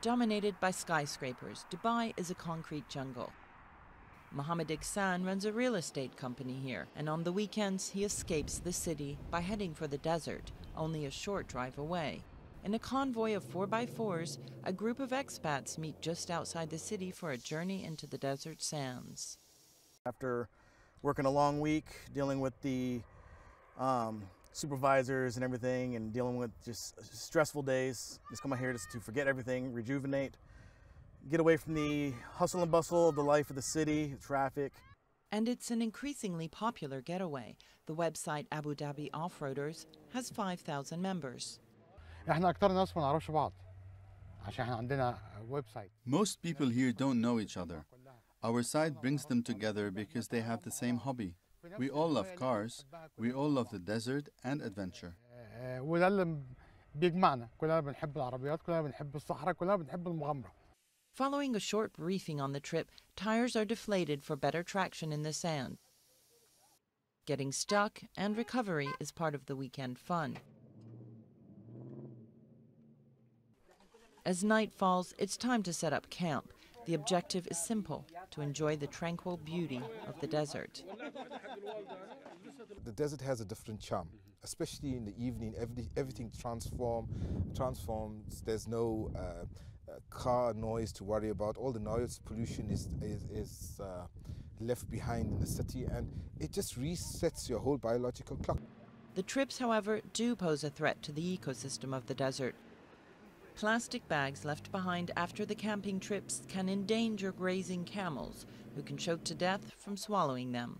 dominated by skyscrapers, Dubai is a concrete jungle. Mohammed Iksan runs a real estate company here, and on the weekends he escapes the city by heading for the desert, only a short drive away. In a convoy of 4x4s, a group of expats meet just outside the city for a journey into the desert sands. After working a long week, dealing with the supervisors and everything, and dealing with just stressful days, just come out here just to forget everything, rejuvenate. Get away from the hustle and bustle of the life of the city, traffic. And it's an increasingly popular getaway. The website Abu Dhabi Off-Roaders has 5,000 members. Most people here don't know each other. Our site brings them together because they have the same hobby. We all love cars, we all love the desert and adventure. Following a short briefing on the trip, tires are deflated for better traction in the sand. Getting stuck and recovery is part of the weekend fun. As night falls, it's time to set up camp. The objective is simple, to enjoy the tranquil beauty of the desert. The desert has a different charm, especially in the evening. Everything transforms. There's no car noise to worry about. All the noise pollution is left behind in the city, and it just resets your whole biological clock. The trips, however, do pose a threat to the ecosystem of the desert. Plastic bags left behind after the camping trips can endanger grazing camels, who can choke to death from swallowing them.